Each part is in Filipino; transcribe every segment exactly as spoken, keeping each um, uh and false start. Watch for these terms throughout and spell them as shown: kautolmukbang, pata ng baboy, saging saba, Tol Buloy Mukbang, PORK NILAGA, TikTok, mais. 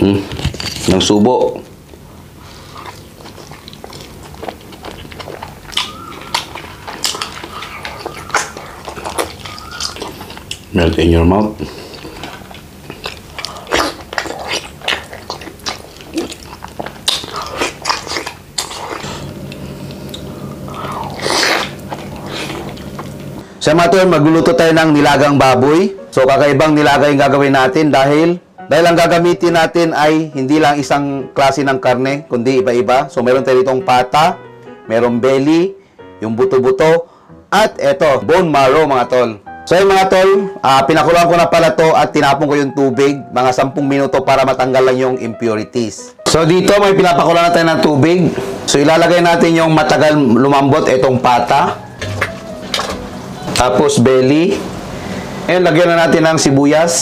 Hmm, ng subo. Melt in your mouth. Sa mga tuwing magluluto tayo ng nilagang baboy. So kakaibang nilaga yung gagawin natin dahil dahil ang gagamitin natin ay hindi lang isang klase ng karne kundi iba-iba. So meron tayo itong pata, merong belly, yung buto-buto at eto, bone marrow mga tol. So yun mga tol, uh, pinakulan ko na pala to at tinapon ko yung tubig mga sampung minuto para matanggal lang yung impurities. So dito may pinapakulan na tayo ng tubig. So ilalagay natin yung matagal lumambot itong pata. Tapos belly. And lagyan na natin ng sibuyas.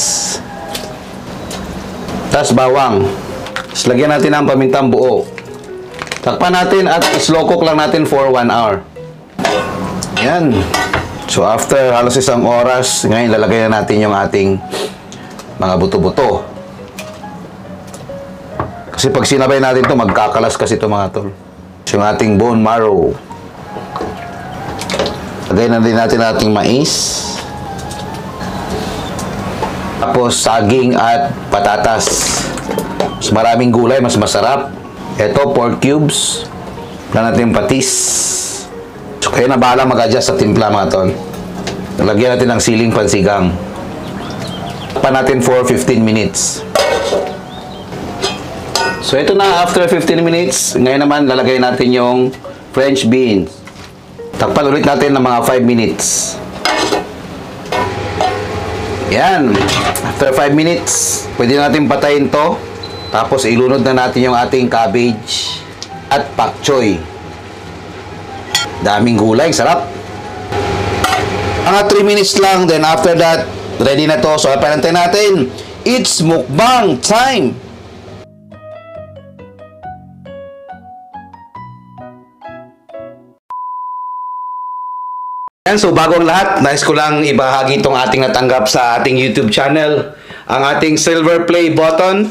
Tapos bawang. Tapos lagyan natin ng pamintang buo. Takpan natin at slow cook lang natin for one hour. Ayan. So after halos isang oras, ngayon lalagay na natin yung ating mga buto-buto. Kasi pag sinabay natin to, magkakalas kasi to mga tol. So yung ating bone marrow. Lagay na din natin ating mais. Tapos saging at patatas. Mas maraming gulay, mas masarap. Ito, pork cubes. Lagyan natin patis. Kaya na bahala mag-adjust sa timpla mga tol. Lagyan natin ng siling pansigang. Pan natin for fifteen minutes. So ito na after fifteen minutes. Ngayon naman lalagay natin yung French beans. Takpan ulit natin ng mga five minutes. Yan. After five minutes, pwede natin patayin to. Tapos ilunod na natin yung ating cabbage at pak choy. Daming gulay, sarap. Mga three minutes lang, then after that, ready na to. So, parantay natin, it's mukbang time! Yan, so bago ang lahat, nais ko lang ibahagi itong ating natanggap sa ating YouTube channel. Ang ating silver play button.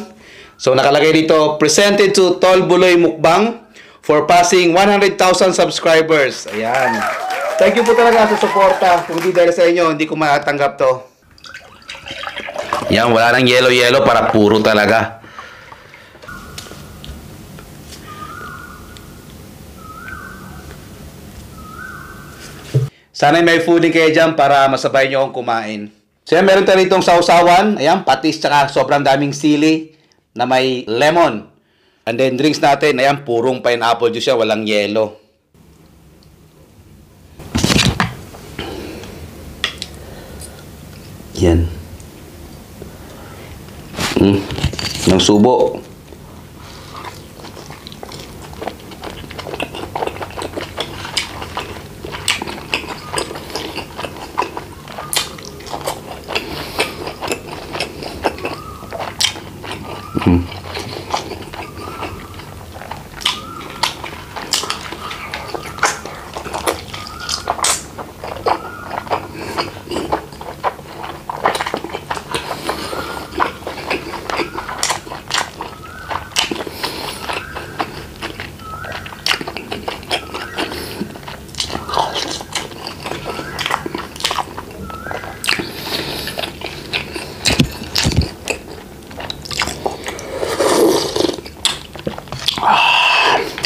So, nakalagay dito, presented to Tol Buloy Mukbang for passing one hundred thousand subscribers. Ayan. Thank you po talaga sa suporta. Kung hindi dahil sa inyo, hindi ko matatanggap to. Ayan, wala nang yellow-yellow para puro talaga. Sana'y may foodie kayo dyan para masabay nyo akong kumain. So yan, meron tayo itong sausawan. Ayan, patis tsaka sobrang daming sili na may lemon. And then drinks natin, ayan, purong pineapple juice siya, walang yelo. Yan. Mm, ng subo. Mm.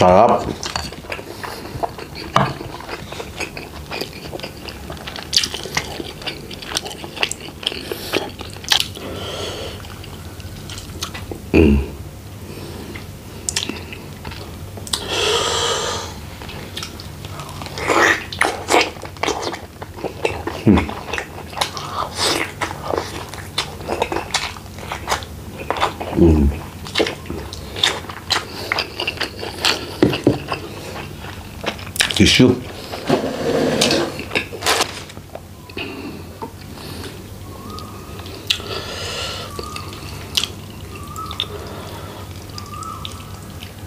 Sarap. Mm. Mm. Mm. Tissue.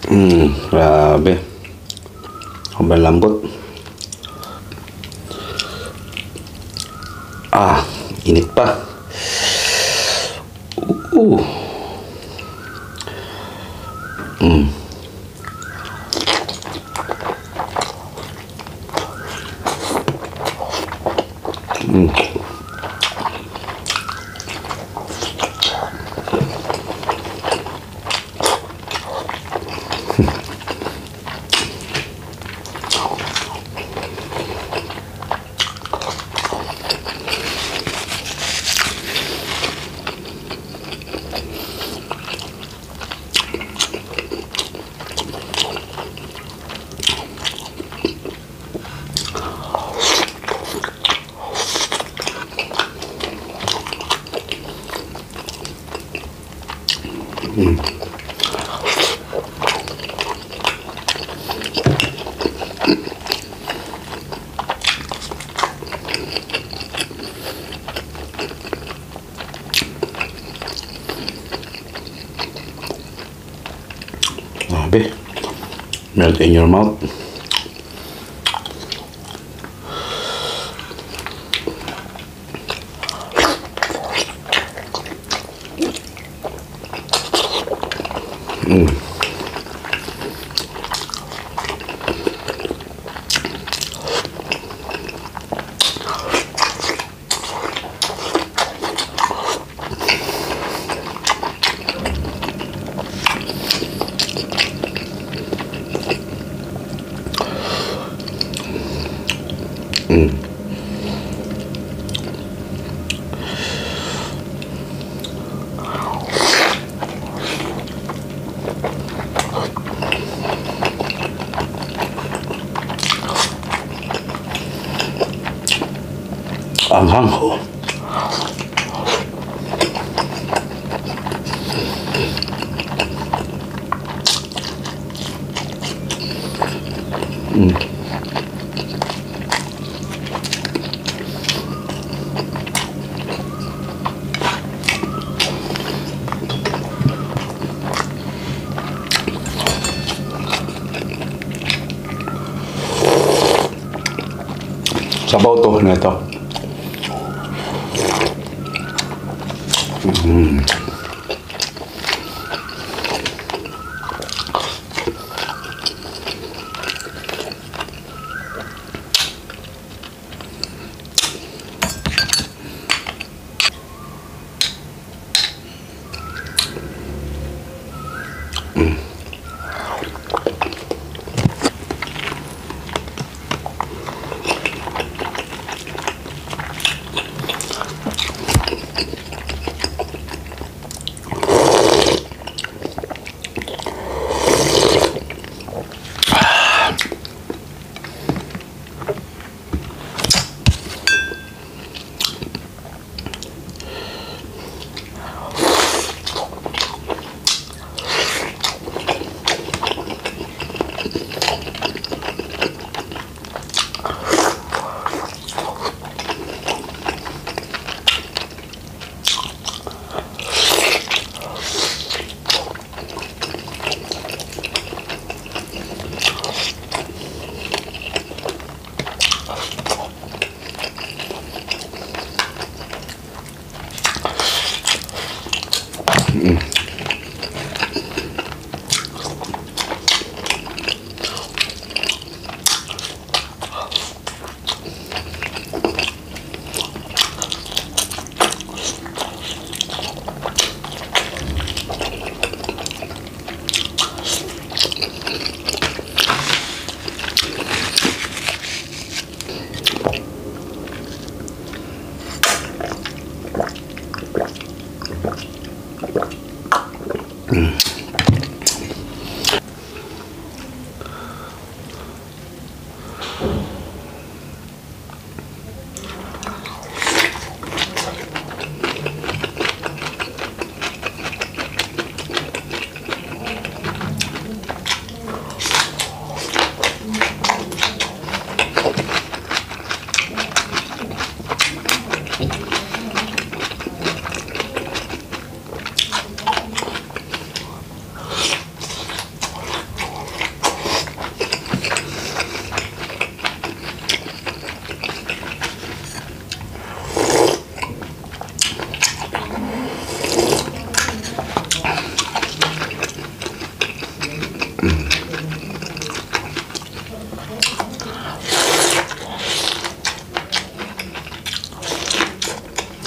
Hmm, grabe. Sobrang lambot. Ah, init pa. Uh. Hmm. Hmm. Bit, melt in your mouth. Mm. Hmm. Ang hangho. Hmm. Sabaw to na ito. Mm. Mm.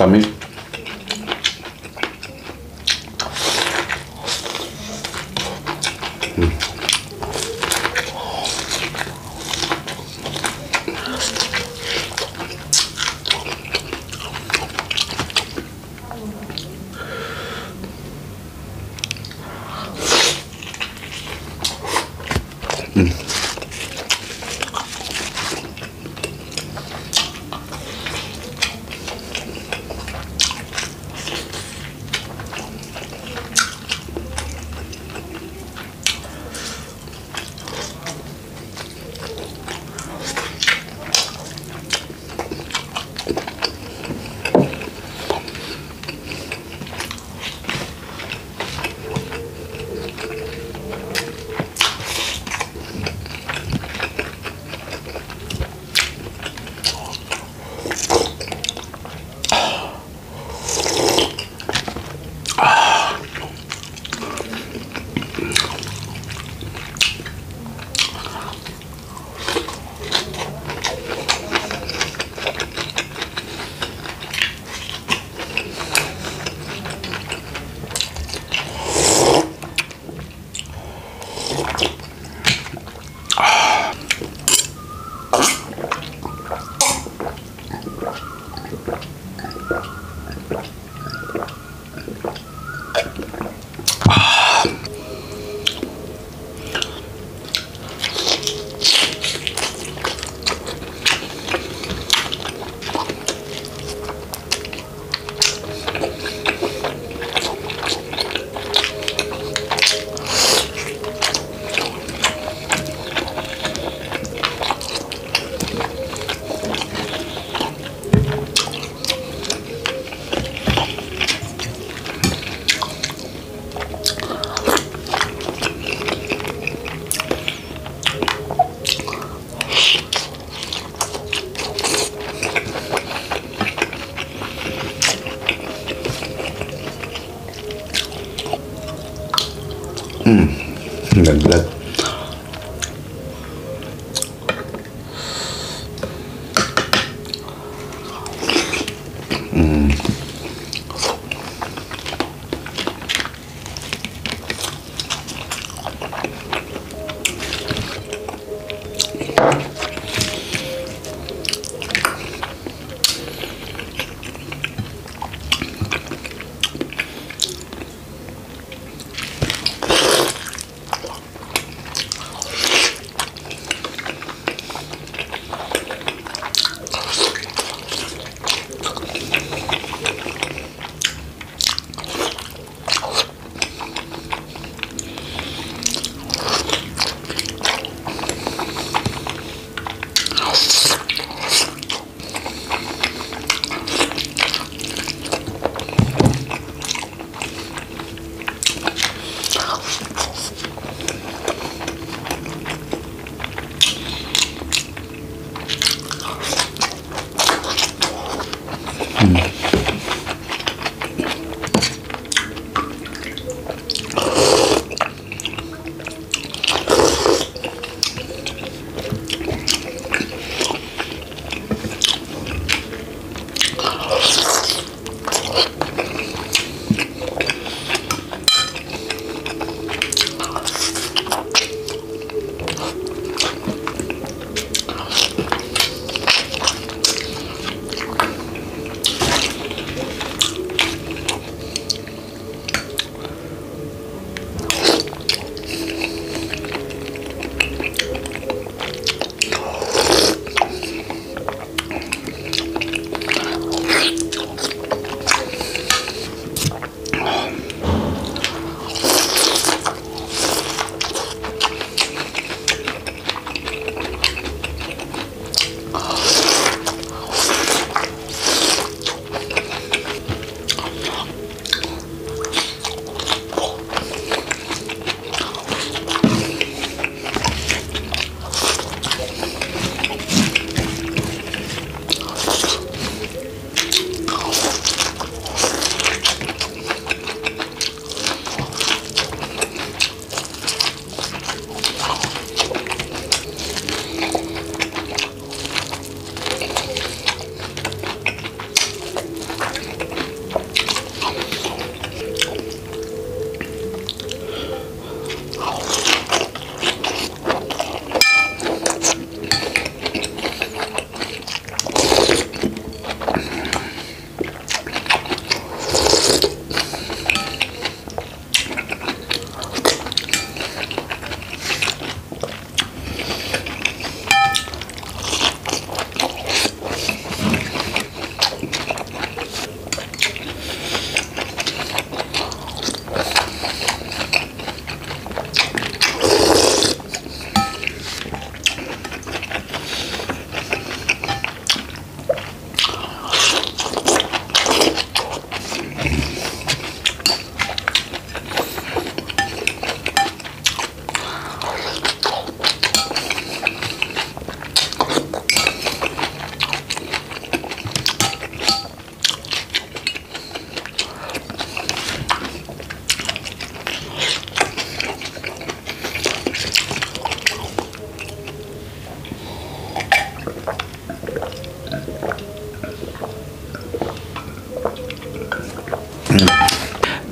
tamis. Hmm. Hmm. Hmm, nggak berat. Hmm.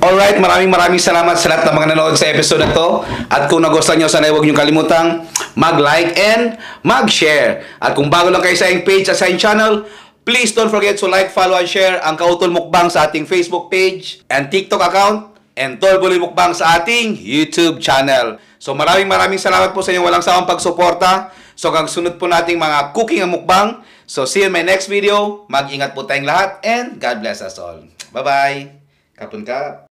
Alright, maraming maraming salamat sa lahat na mga nanood sa episode na to. At kung nagustuhan nyo, sana huwag nyo kalimutang mag-like and mag-share. At kung bago lang kayo sa aking page at sa aking channel, please don't forget to like, follow, and share ang Kautol Mukbang sa ating Facebook page and TikTok account and Tol Buloy Mukbang sa ating YouTube channel. So maraming maraming salamat po sa inyong walang sawang pagsuporta. So hanggang sunod po nating mga cooking at mukbang. So see you in my next video. Mag-ingat po tayong lahat and God bless us all. Bye-bye! Kapun ka!